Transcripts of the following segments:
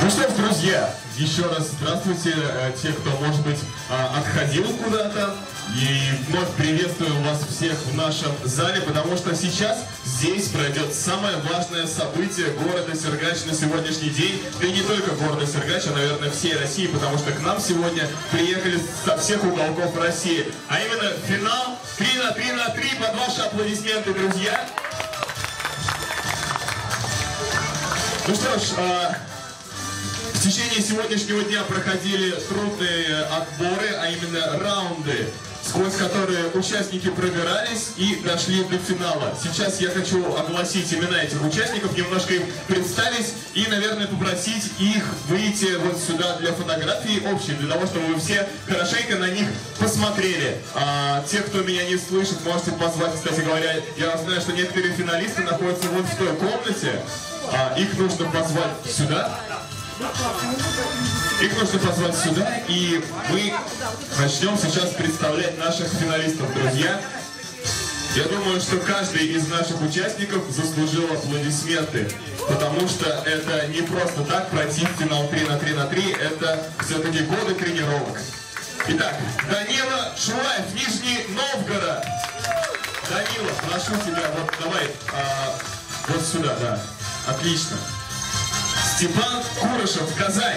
Ну что ж, друзья, еще раз здравствуйте, те, кто, может быть, отходил куда-то. И вновь приветствую вас всех в нашем зале, потому что сейчас здесь пройдет самое важное событие города Сергач на сегодняшний день. Да и не только города Сергач, а, наверное, всей России, потому что к нам сегодня приехали со всех уголков России. А именно финал 3 на 3 под ваши аплодисменты, друзья. Ну что ж, в течение сегодняшнего дня проходили трудные отборы, а именно раунды, сквозь которые участники пробирались и дошли до финала. Сейчас я хочу огласить имена этих участников, немножко им представить и, наверное, попросить их выйти вот сюда для фотографии общей, для того, чтобы вы все хорошенько на них посмотрели. Те, кто меня не слышит, можете позвать, кстати говоря, я знаю, что некоторые финалисты находятся вот в той комнате, их нужно позвать сюда. Их нужно позвать сюда, и мы начнем сейчас представлять наших финалистов, друзья. Я думаю, что каждый из наших участников заслужил аплодисменты, потому что это не просто так пройти в финал 3 на 3 на 3, это все-таки годы тренировок. Итак, Данила Шулаев, Нижний Новгород. Данила, прошу тебя, вот давай, вот сюда, да, отлично. Степан Курышев, Казань.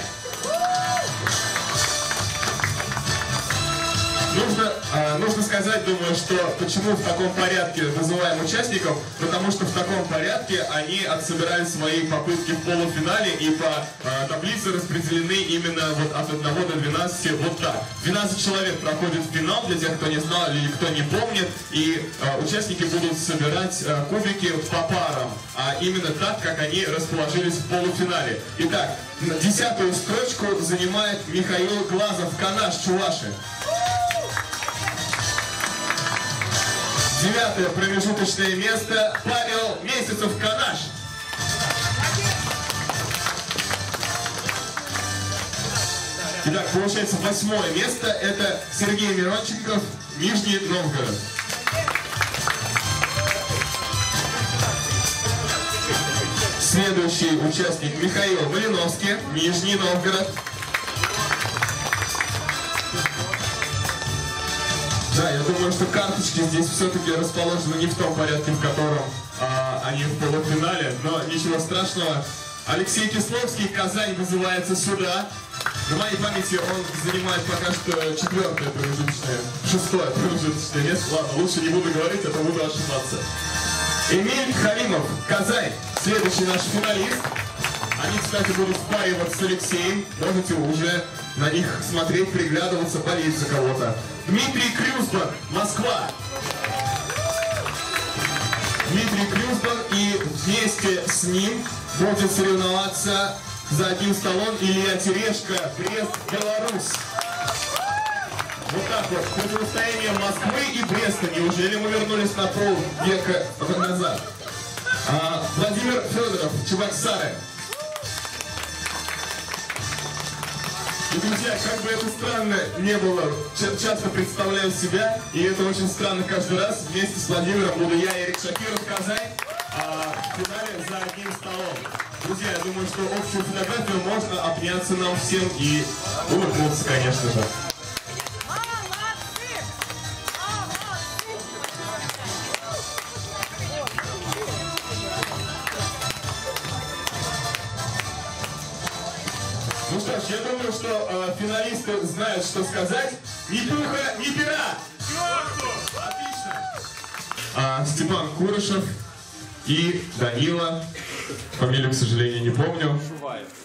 Нужно сказать, думаю, что почему в таком порядке называем участников, потому что в таком порядке они отсобирали свои попытки в полуфинале и по таблице распределены именно вот от 1 до 12 вот так. 12 человек проходит в финал, для тех, кто не знал или кто не помнит, и участники будут собирать кубики по парам, а именно так, как они расположились в полуфинале. Итак, 10-ю строчку занимает Михаил Глазов, Канаш, Чуваши. 9-е промежуточное место — Павел Месяцев, Канаш. 1. Итак, получается 8-е место — это Сергей Мирончиков, Нижний Новгород. 1. Следующий участник — Михаил Малиновский, Нижний Новгород. Да, я думаю, что карточки здесь все-таки расположены не в том порядке, в котором они в полуфинале, но ничего страшного. Алексей Кисловский, Казань, вызывается сюда. На моей памяти он занимает пока что 6-е промежуточное место. Ладно, лучше не буду говорить, а то буду ошибаться. Эмиль Халимов, Казань, следующий наш финалист. Они, кстати, будут в паре вот с Алексеем. Можете уже на них смотреть, приглядываться, болеть за кого-то. Дмитрий Крюсбар, Москва. Дмитрий Крюсбар, и вместе с ним будет соревноваться за одним столом Илья Терешко, Брест, Беларусь. Вот так вот, противостояние Москвы и Бреста. Неужели мы вернулись на полвека назад? Владимир Федоров, Чебоксары. И, друзья, как бы это странно не было, часто представляю себя, и это очень странно каждый раз. Вместе с Владимиром буду я, Эрик Шакиров, Казань, в финале за одним столом. Друзья, я думаю, что общую фотографию можно обняться нам всем и улыбнуться, конечно же. Я думаю, что финалисты знают, что сказать. Ни пуха, ни пера! Отлично! Степан Курышев и Данила, фамилию, к сожалению, не помню.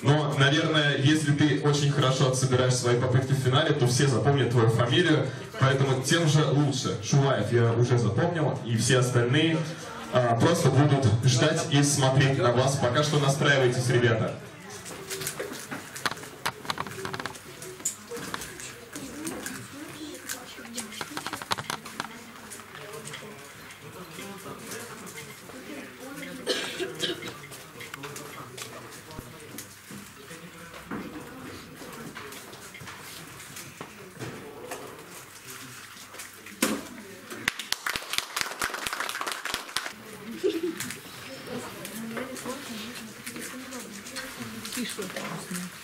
Но, наверное, если ты очень хорошо собираешь свои попытки в финале, то все запомнят твою фамилию, поэтому тем же лучше. Шулаев я уже запомнил, и все остальные просто будут ждать и смотреть на вас. Пока что настраивайтесь, ребята. Thank you.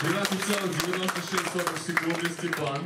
12,96 секунды, Степан.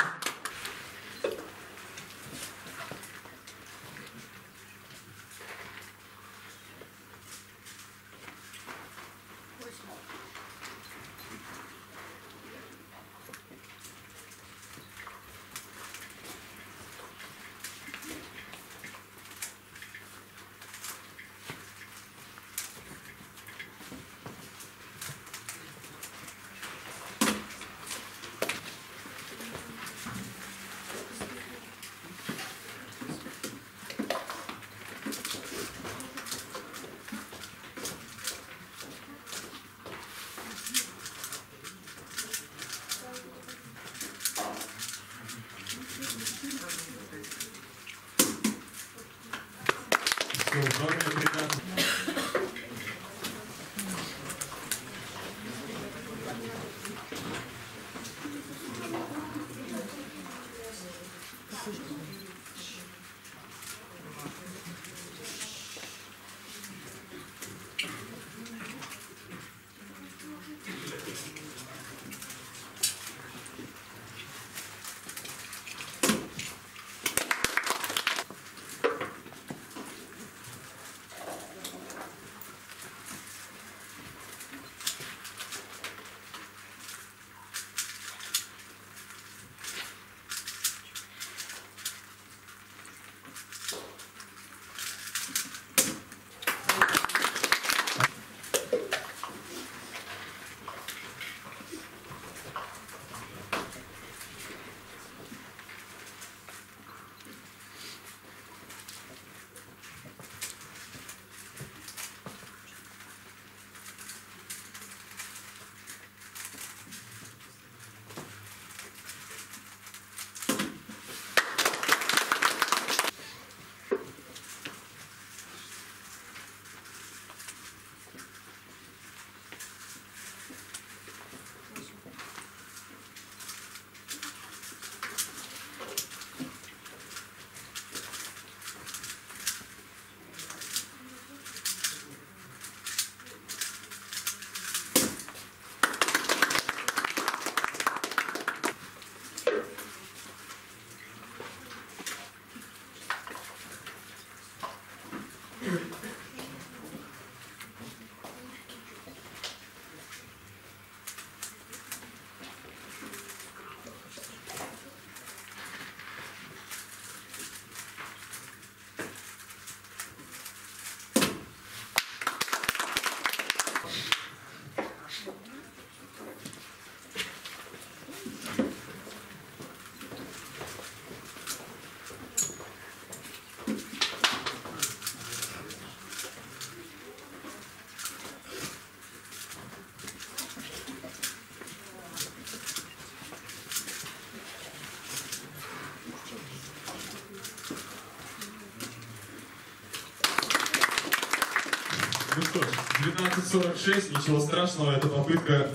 Ну что ж, 12,46, ничего страшного, эта попытка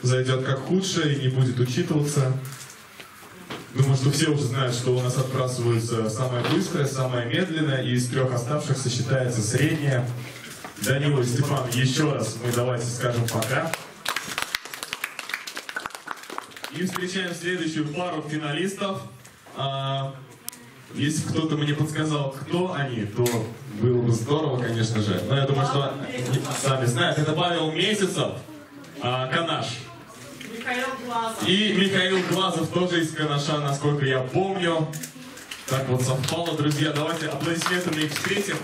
зайдет как худшая и не будет учитываться. Думаю, что все уже знают, что у нас отбрасываются самое быстрое, самое медленное, и из трех оставшихся считается среднее. Данила и Степан, еще раз мы давайте скажем пока. И встречаем следующую пару финалистов. Если кто-то мне подсказал, кто они, то было бы здорово, конечно же. Но я думаю, что сами знают. Это Павел Месяцев, Канаш. Михаил Глазов. И Михаил Глазов тоже из Канаша, насколько я помню. Так вот совпало, друзья. Давайте аплодисментами их встретим.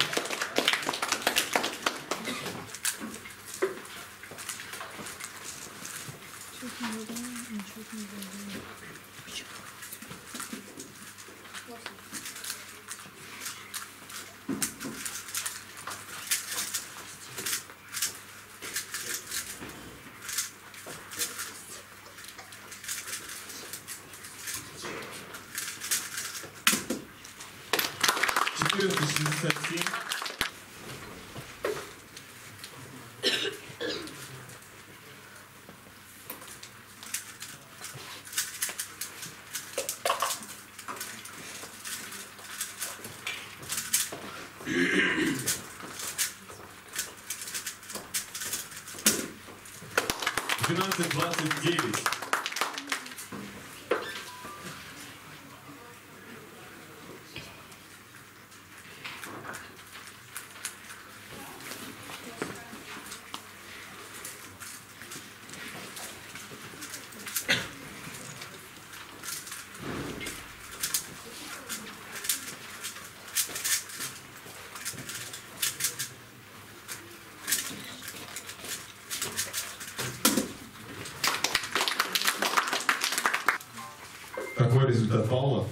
Какой результат Павла?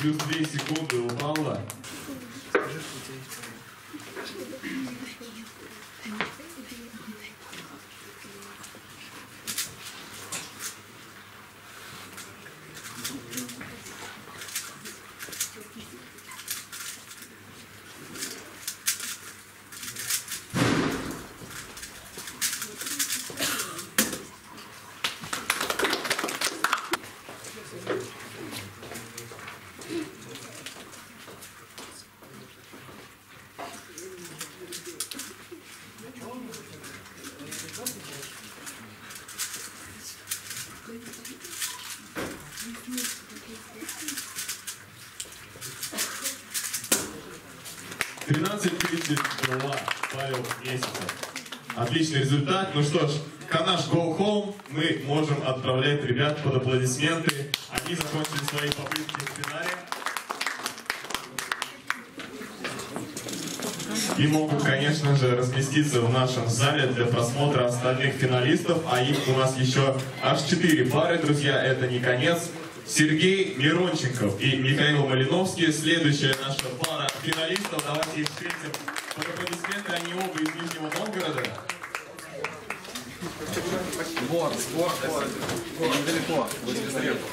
Плюс 2 секунды у Павла. Павел Месяцев. Отличный результат. Ну что ж, Канаш Go Home. Мы можем отправлять ребят под аплодисменты. Они закончили свои попытки в финале и могут, конечно же, разместиться в нашем зале для просмотра остальных финалистов. А их у нас еще аж 4 пары, друзья. Это не конец. Сергей Мирончиков и Михаил Малиновский. Следующая наша пара финалистов. Давайте их встретим. Под аплодисменты, они оба из Нижнего Новгорода. Вот. Недалеко.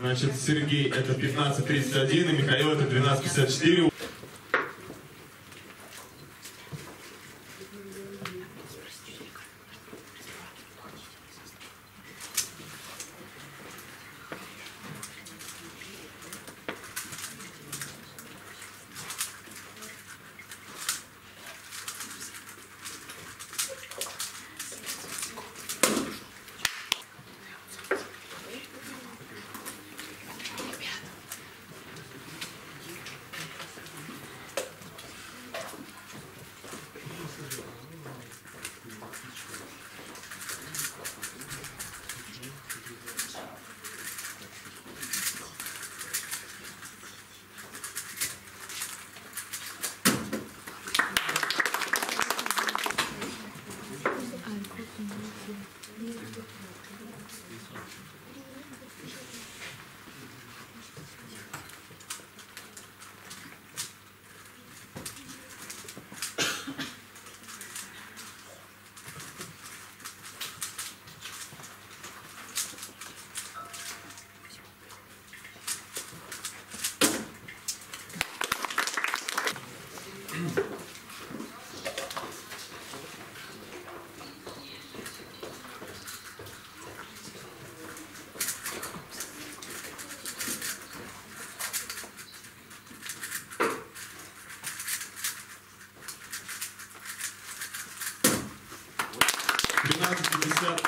Значит, Сергей это 15:31, и Михаил это 12:54.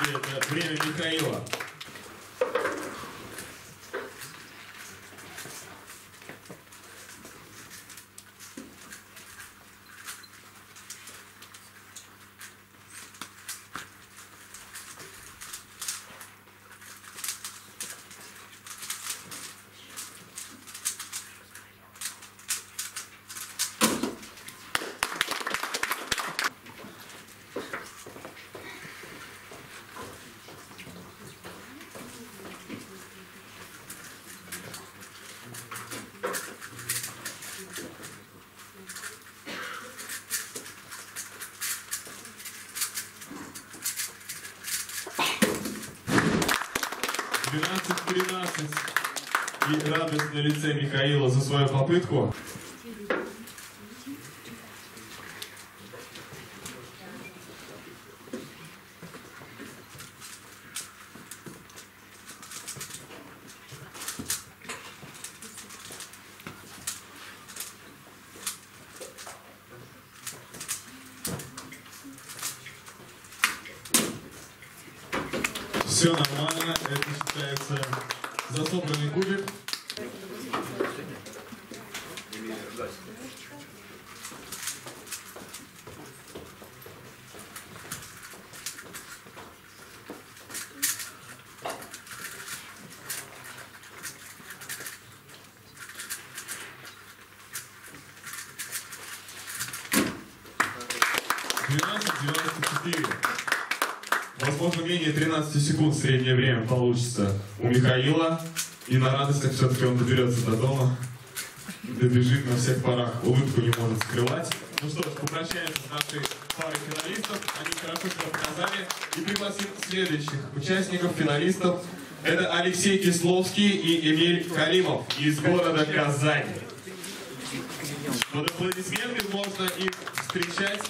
Это время Михаила. И радость на лице Михаила за свою попытку. Все нормально, это считается за собранный кубик. Менее 13 секунд среднее время получится у Михаила, и на радостях все-таки он доберется до дома, добежит на всех парах, улыбку не может скрывать. Ну что ж, попрощаемся с нашей парой финалистов, они хорошо себя показали, и пригласим следующих участников-финалистов. Это Алексей Кисловский и Эмиль Халимов из города Казань. Под аплодисменты можно их встречать.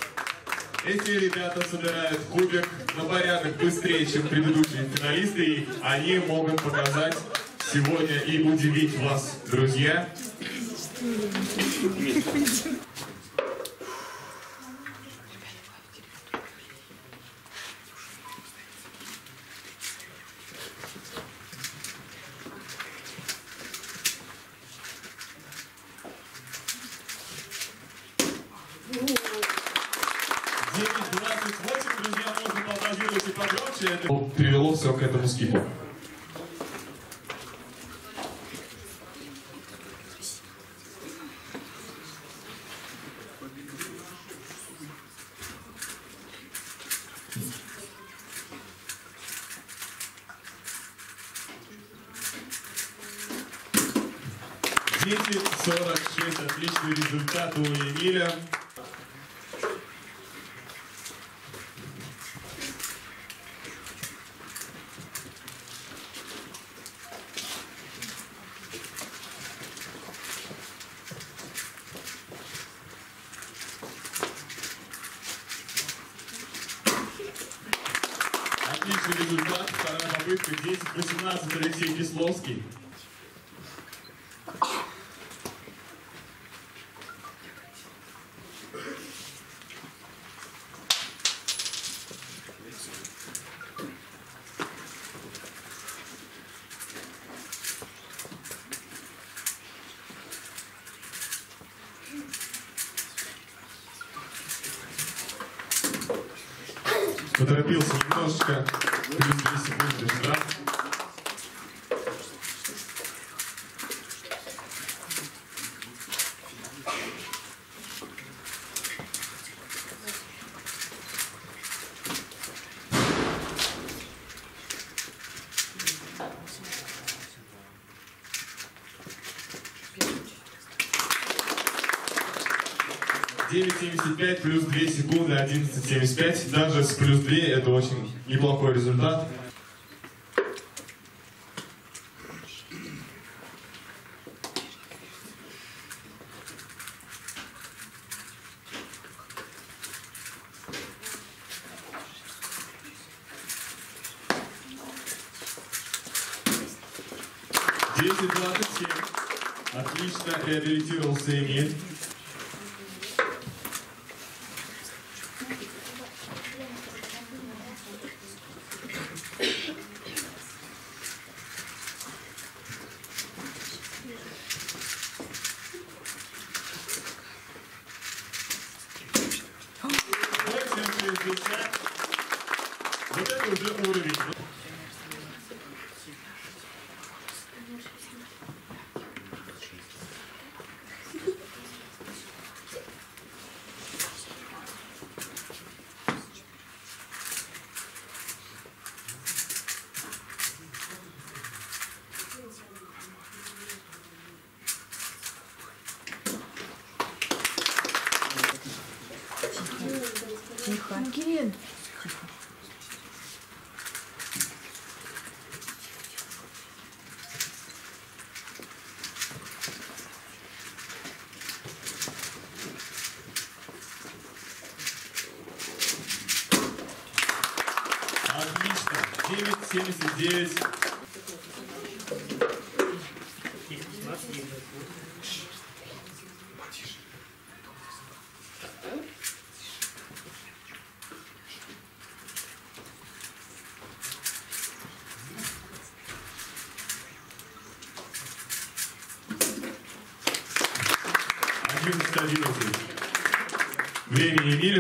Эти ребята собирают кубик на порядок быстрее, чем предыдущие финалисты, и они могут показать сегодня и удивить вас, друзья. Привело все к этому скипу. Дети, 46, отличный результат у Эмиля. Результат, вторая попытка, 10-18, Алексей Кисловский. Поторопился немножко. Плюс 2 секунды штраф. Плюс 2 секунды, 11.75. Даже с плюс 2 это очень неплохой результат. 10 золотых чек. Отлично реабилитировался Эмиль.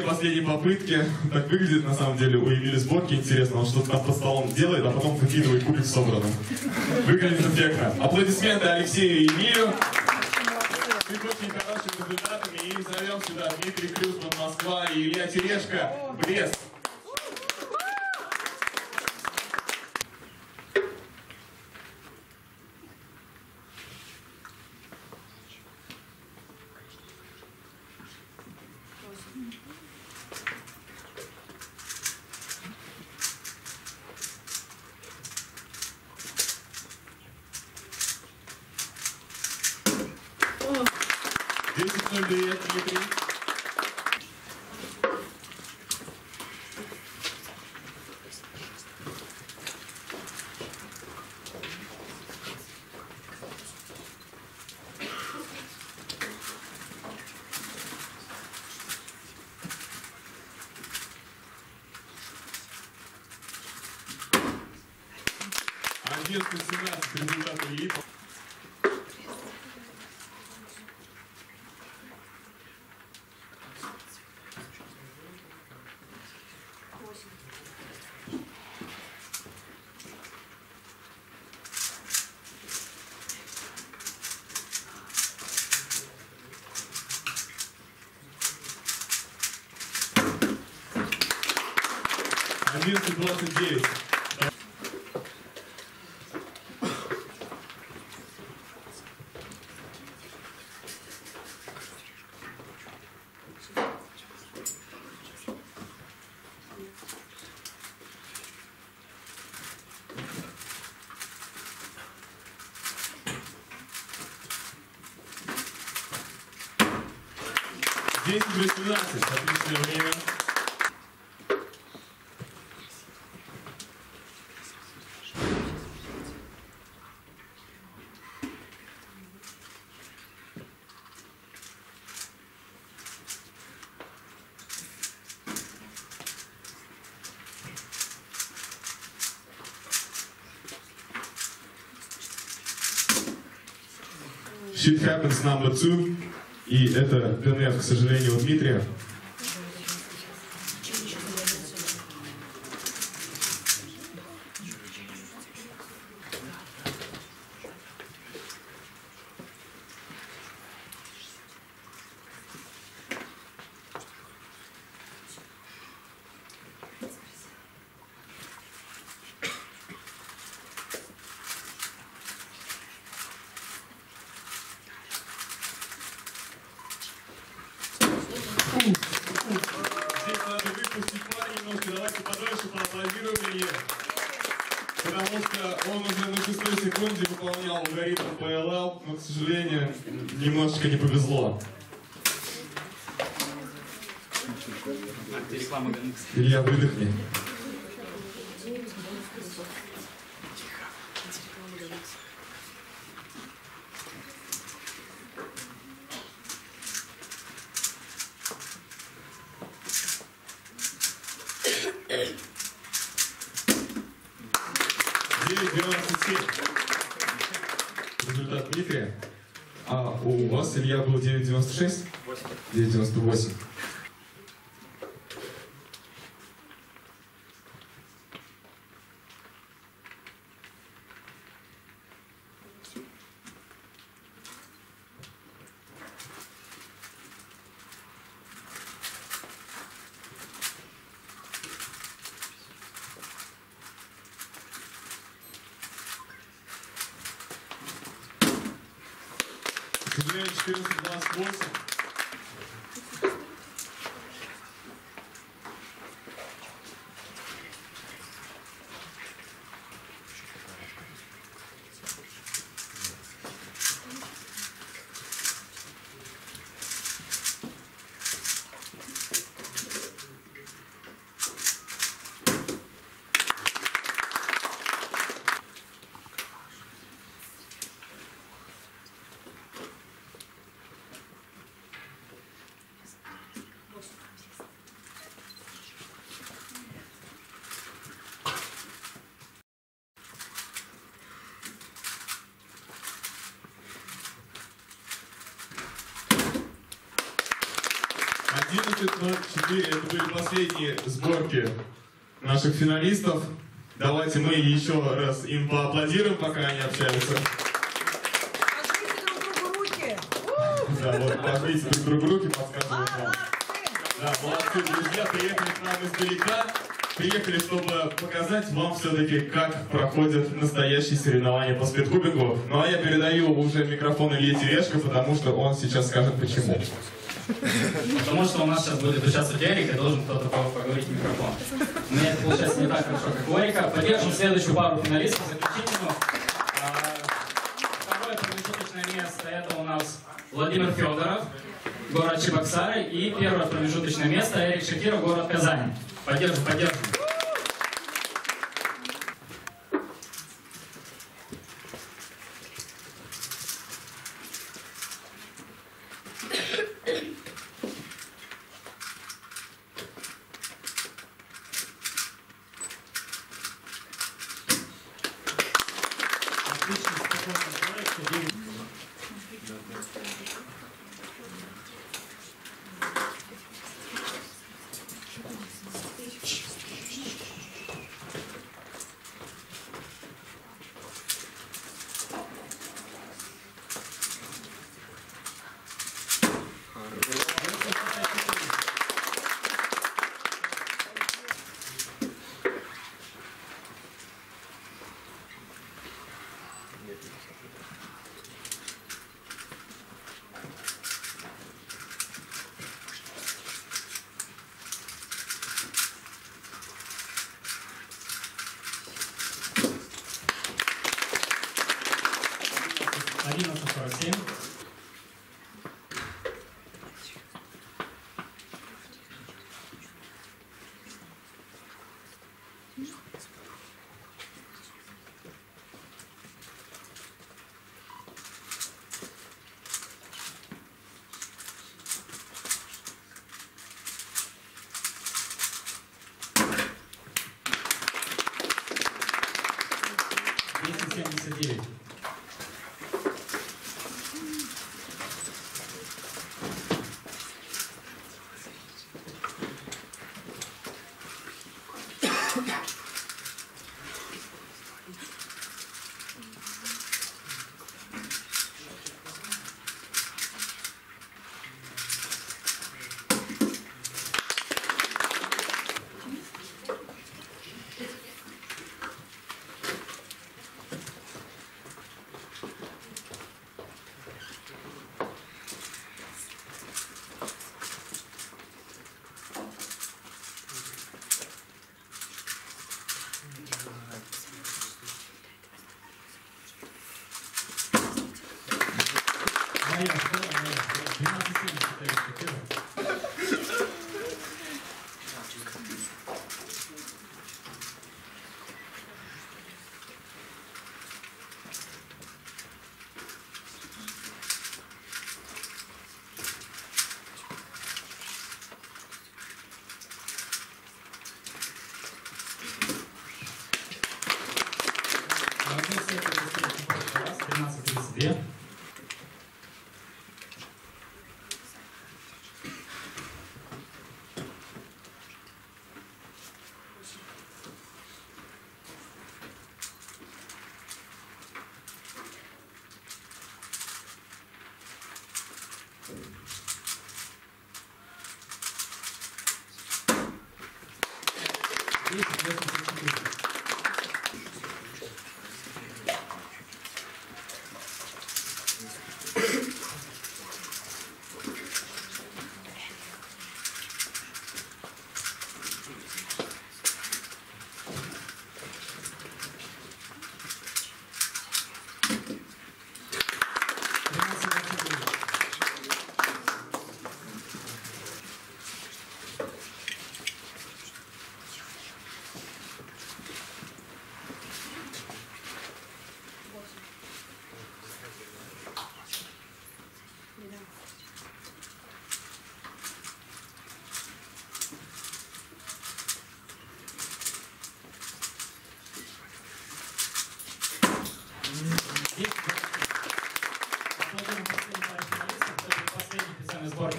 Последней попытки. Так выглядит на самом деле у Эмиля сборки. Интересно, он что-то под столом делает, а потом выкидывает кубик собранным. Выглядит эффектно. Аплодисменты Алексею и Эмилю. С очень хорошими результатами. И зовем сюда Дмитрий Крюсбар, Москва, и Илья Терешко, Брест. Shit happens number 2, и это ПНФ, к сожалению, у Дмитрия. Илья, выдохни. нас Илья был 9,96? 9,98. Это были последние сборки наших финалистов. Давайте мы еще раз им поаплодируем, пока они общаются. Пожмите друг другу руки. Да, вот, пожмите друг другу руки, подсказываю вам. Да, молодцы, друзья, приехали к нам издалека. Приехали, чтобы показать вам все-таки, как проходят настоящие соревнования по спидкубингу. Ну а я передаю уже микрофон Илье Терешко, потому что он сейчас скажет почему. Потому что у нас сейчас будет участвовать Эрик, и должен кто-то поговорить в микрофон. У меня это получается не так хорошо, как у Эрика. Поддержим следующую пару финалистов, заключительную. Второе промежуточное место — это у нас Владимир Федоров, город Чебоксары. И первое промежуточное место — Эрик Шакиров, город Казань. Поддержим, поддержим.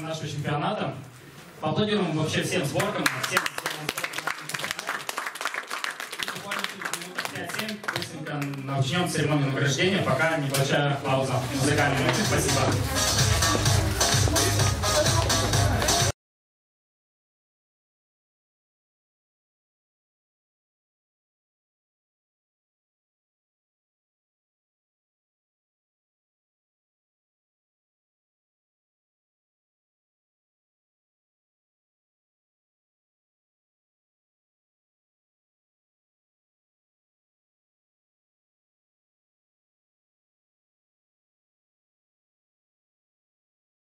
Нашего чемпионата. Поаплодируем вообще всем сборкам, всем сборкам. Начнем церемонию награждения, пока небольшая пауза музыкальная. Спасибо.